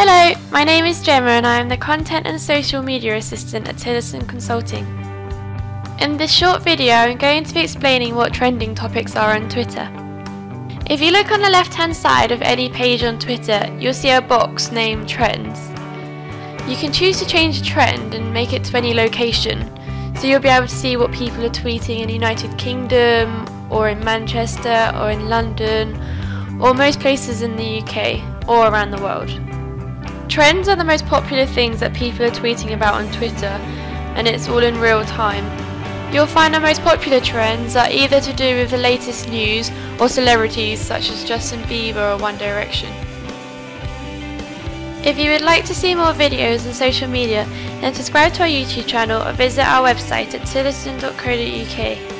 Hello, my name is Gemma and I am the Content and Social Media Assistant at Tillison Consulting. In this short video I am going to be explaining what trending topics are on Twitter. If you look on the left hand side of any page on Twitter, you'll see a box named Trends. You can choose to change a trend and make it to any location, so you'll be able to see what people are tweeting in the United Kingdom, or in Manchester, or in London, or most places in the UK, or around the world. Trends are the most popular things that people are tweeting about on Twitter, and it's all in real time. You'll find the most popular trends are either to do with the latest news, or celebrities such as Justin Bieber or One Direction. If you would like to see more videos on social media, then subscribe to our YouTube channel or visit our website at tillison.co.uk.